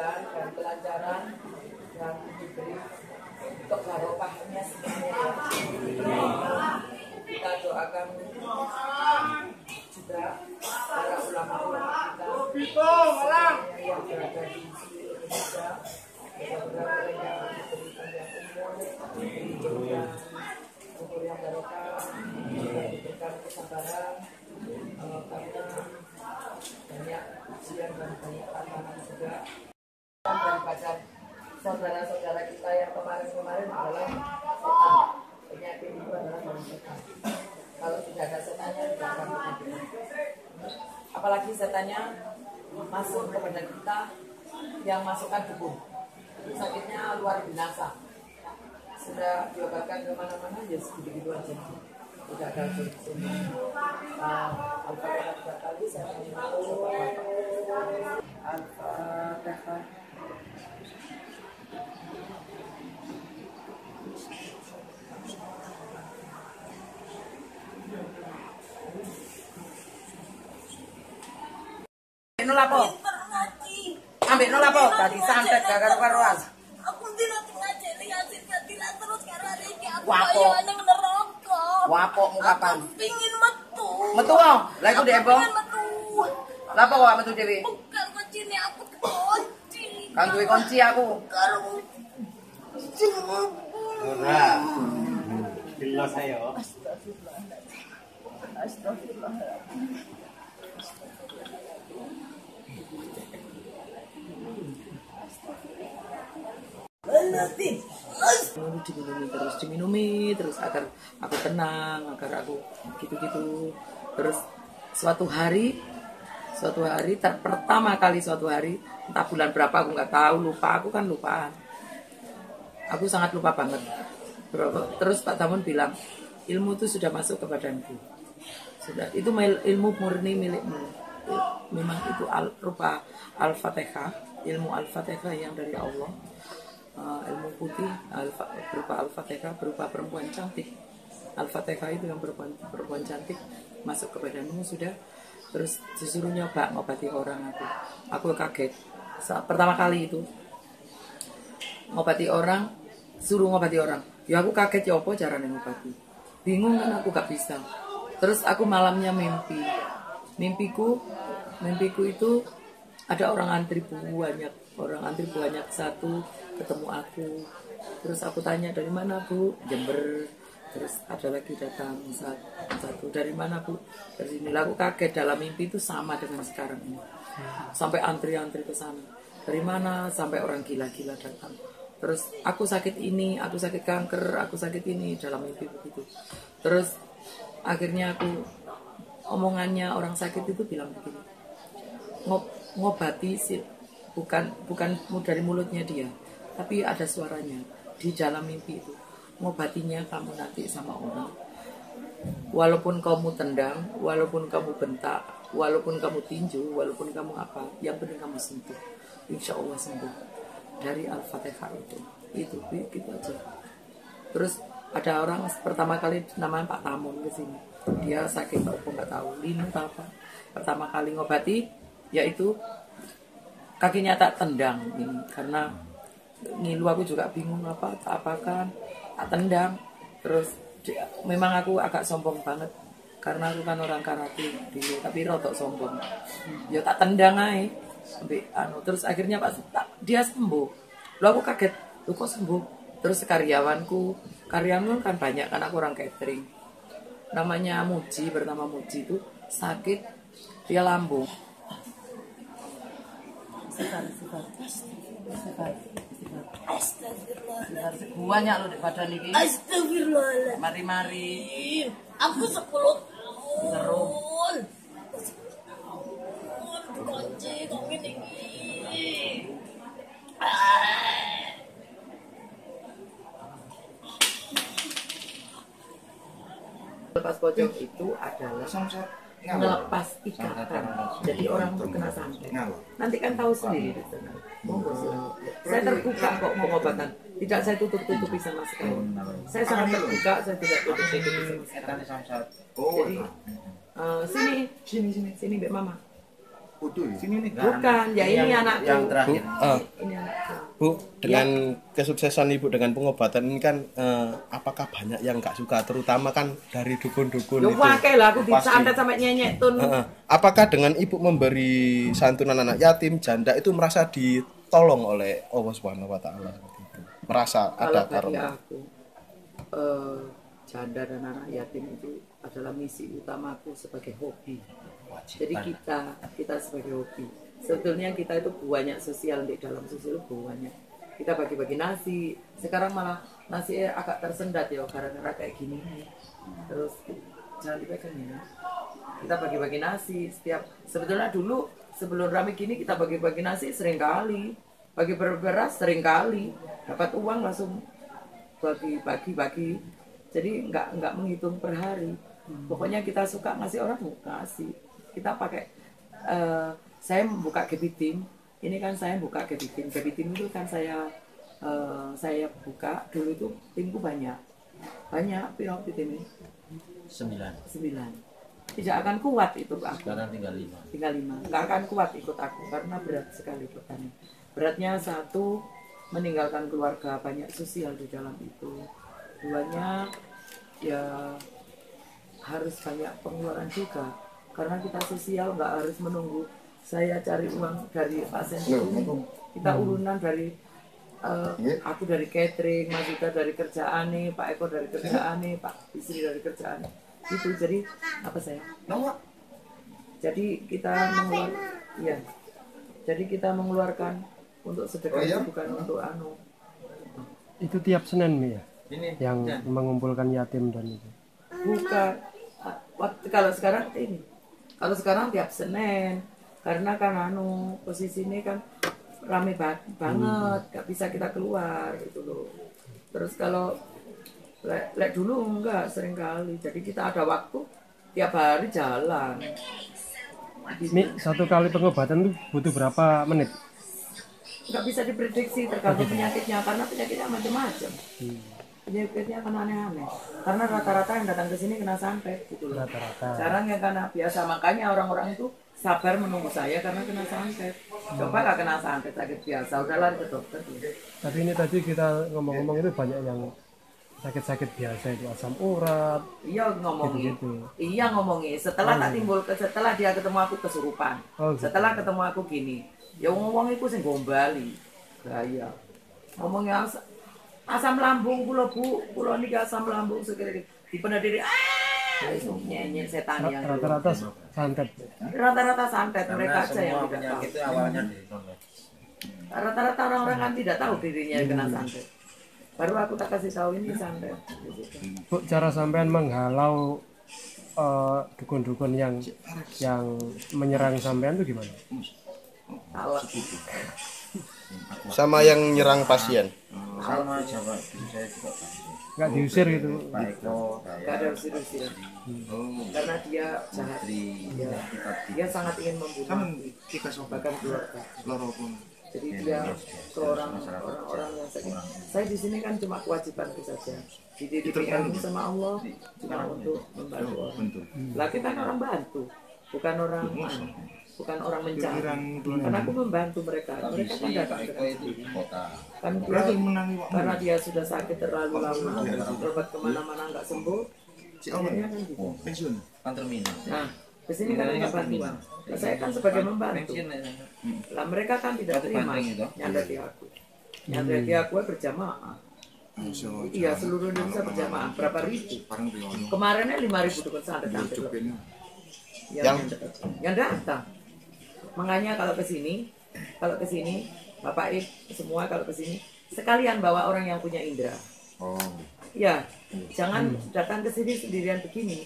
pendidikan dan pelajaran yang diberi untuk barokahnya semuanya. Kita doakan juga para ulama-ulama kita yang berada di Indonesia, mudah-mudahan mereka diberi panjang umur yang barokah, diberikan kesabaran karena banyak ujian dan banyak tantangan juga. Dan pada saudara-saudara kita yang kemarin-kemarin adalah setan, penyakit itu adalah orang setan. Kalau tidak ada setannya tidak akan berhenti. Apalagi setannya masuk kepada kita yang masukkan tubuh, sakitnya luar biasa. Sudah diobatkan kemana-mana ya segitu-gitu aja, tidak ada solusinya. Alhamdulillah kali saya Al-Fatihah. Ambil nolapo, tadi santet gak karu-karuan. Aku tidak terus karena ini aku hanya menerokok. Wapok mu kapan? Pingin metu. Metu kau? Lagi udah ebong. Lapo kau metu Dewi? Bukan kuncinya aku kunci. Kan duit kunci aku. Karu. Murah. Bila saya. Astagfirullah. Diminumi terus agar aku tenang, agar aku gitu-gitu. Terus suatu hari pertama kali entah bulan berapa aku nggak tahu, lupa, aku kan lupaan, aku sangat lupa banget. Terus Pak Tamun bilang ilmu itu sudah masuk ke badanku, sudah, itu ilmu murni milikmu, memang itu rupa Al-Fatihah, ilmu Al-Fatihah yang dari Allah. Ilmu putih berupa Al-Fatihah, berupa perempuan cantik. Al-Fatihah itu yang perempuan cantik masuk ke badanmu sudah. Terus disuruh nyoba ngobati orang. Aku kaget saat pertama kali itu ngobati orang, suruh ngobati orang. Ya aku kaget, ya apa caranya ngobati, bingung kan, aku gak bisa. Terus aku malamnya mimpi, mimpiku itu ada orang antri banyak, satu ketemu aku. Terus aku tanya, dari mana Bu? Jember. Terus ada lagi datang satu, dari mana Bu? Dari sini. Aku kaget, dalam mimpi itu sama dengan sekarang ini, sampai antri-antri ke sana. Dari mana? Sampai orang gila-gila datang. Terus aku sakit ini, aku sakit kanker, aku sakit ini, dalam mimpi begitu. Terus akhirnya aku, omongannya orang sakit itu bilang begini, ngobati sih, bukan dari mulutnya dia, tapi ada suaranya di dalam mimpi itu. Ngobatinya kamu nanti sama orang, walaupun kamu tendang, walaupun kamu bentak, walaupun kamu tinju, walaupun kamu apa, yang penting kamu sentuh, insya Allah sembuh. Dari Al-Fatihah itu aja. Terus ada orang pertama kali namanya Pak Tamun ke sini, dia sakit aku nggak tahu linu apa, pertama kali ngobati yaitu kakinya tak tendang ini, karena ngilu aku juga bingung tak tendang. Terus memang aku agak sombong banget karena aku kan orang karate dulu, tapi rotok sombong, ya tak tendang aja sampai terus akhirnya dia sembuh. Lalu aku kaget, lu kok sembuh? Terus karyawanku kan banyak, kan aku orang catering, namanya Muji, bernama Muji itu sakit, dia lambung. Banyak loh di badan ini. Astagfirullah. Mari-mari. Aku 10 tahun. Terus. Kunci kami ini. Lepas pojok itu adalah melepas ikatan. Jadi orang terkena santet, nanti kan tahu sendiri. Saya terbuka kok pengobatan, tidak saya tutup-tutupi sama sekali. Saya sangat terbuka, saya tidak tutup-tutupi sama sekali. Jadi sini, Mbak Mama. Kudu sini nih. Bukan, ya ini anakku. Yang terakhir. Ini anakku. Bu, dengan kesuksesan Ibu dengan pengobatan ini kan apakah banyak yang nggak suka, terutama kan dari dukun-dukun itu. Oke lah, aku disantet sampai nyenyek tun. Apakah dengan Ibu memberi santunan anak yatim, janda itu merasa ditolong oleh Allah Subhanahu wa taala? Merasa ada karena aku janda dan anak yatim itu adalah misi utamaku sebagai hobi. Jadi kita sebagai hobi. Sebetulnya kita itu banyak sosial, di dalam sosial itu banyak. Kita bagi-bagi nasi. Sekarang malah nasi agak tersendat ya gara-gara kayak gini. Terus jangan dipegang ya. Kita bagi-bagi nasi setiap. Sebetulnya dulu sebelum rame gini kita bagi-bagi nasi sering kali, bagi beras sering kali, dapat uang langsung bagi-bagi. Jadi nggak menghitung per hari. Pokoknya kita suka ngasih orang, ngasih. Kita pakai, saya membuka kepiting. Ini kan saya buka kepiting. Kepiting itu kan saya buka dulu itu timku banyak. Banyak, pirau kepiting ini? 9. Tidak akan kuat itu aku. Sekarang tinggal 5. Nggak akan kuat ikut aku, karena berat sekali pertanyaan. Beratnya satu, meninggalkan keluarga, banyak sosial di dalam itu. Duanya, ya harus banyak pengeluaran juga, karena kita sosial nggak harus menunggu saya cari uang dari pasien itu. Kita urunan dari aku dari catering, Mas Yuda dari kerjaan nih, Pak Eko dari kerjaan nih, Pak Istri dari kerjaan itu. Jadi apa saya? Jadi kita mengeluarkan, ya. Jadi kita mengeluarkan untuk sedekah, bukan untuk anu. Itu tiap Senin ya, yang mengumpulkan yatim dan itu. Bukan, kalau sekarang ini, kalau sekarang tiap Senin, karena kan anu posisi ini kan rame banget, gak bisa kita keluar gitu loh. Terus kalau lek dulu enggak sering kali, jadi kita ada waktu tiap hari jalan. Ini satu kali pengobatan tuh butuh berapa menit? Gak bisa diprediksi tergantung penyakitnya, karena penyakitnya macam-macam. Penyakitnya kan aneh-aneh, karena rata-rata yang datang ke sini kena santet gitu loh. Sekarang yang karena biasa, makanya orang-orang itu sabar menunggu saya karena kena santet. Coba gak kena santet, sakit biasa, udah lari ke dokter. Tapi ini tadi kita ngomong-ngomong itu banyak yang sakit-sakit biasa itu, asam urat. Iya ngomongin, gitu-gitu. Iya ngomongin. Setelah tak timbul, setelah dia ketemu aku kesurupan, setelah ketemu aku gini, ya ngomongin aku sih gombali, gaya. Ngomongnya asam lambung pulau ini asam lambung sekali di penadiri nyanyi setan yang rata-rata santet mereka aja yang tidak tahu. Rata-rata orang-orang kan tidak tahu dirinya kena santet. Baru aku tak kasih tahu ini santet. Bu, cara sampean menghalau dukun-dukun yang menyerang sampean itu gimana? Kalau sama yang nyerang pasien, sama siapa saya juga nggak diusir gitu, nggak ada usir-usir, karena dia sangat dia sangat ingin membunuh bahkan keluarga. Jadi dia ke orang-orang yang sakit. Saya di sini kan cuma kewajibanku saja, dititipkan sama Allah cuma untuk membantu orang. Lah kita kan orang bantu, bukan orang mencari. Karena aku membantu mereka. Mereka kan datang ke kota. Karena dia sudah sakit terlalu lama, berobat kemana-mana nggak sembuh. Akhirnya kan gitu. Nah, kesini kan ada bantuan. Nah, saya kan sebagai membantu. Lah mereka kan tidak terima. Nyandati aku. Nyandati aku berjamaah. Iya, seluruh Indonesia berjamaah. Berapa ribu? Kemarinnya 5.000 dukun santet. Yang datang. Makanya kalau kesini, Bapak semua kalau kesini sekalian bawa orang yang punya indera. Ya, jangan datang kesini sendirian begini.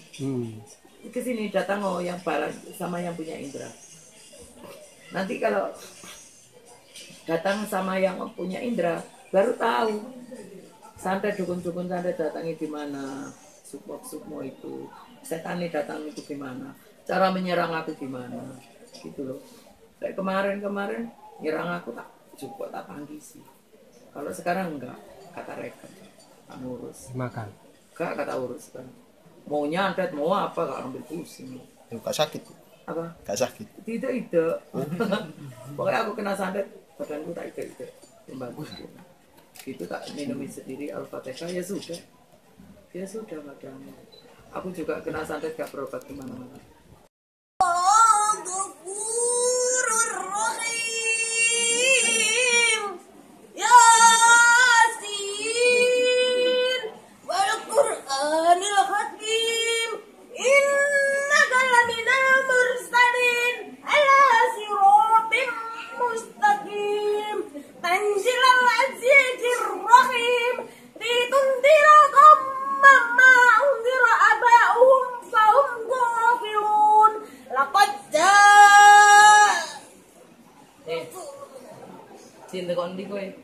Kesini datang yang barang sama yang punya indera. Nanti kalau datang sama yang punya indera, baru tahu santet dukun-dukun santet datangnya di mana, sukmo itu, setani datang itu gimana, cara menyerang aku gimana. Gitu loh. Kayak kemarin nyerang aku tak cukup tak panggil sih. Kalau sekarang enggak, kata rekan tak ngurus. Makan. Enggak kata urus kan. Mau nyantet mau apa enggak ambil pusing. Enggak sakit. Apa? Gak sakit. Itu. Pokoknya aku kena santet, badanku tak itu. Yang bagus. Itu tak minumin sendiri Al-Fatihah, ya sudah. Ya sudah badannya. Aku juga kena santet, gak berobat kemana-mana. Cinta kondi gue.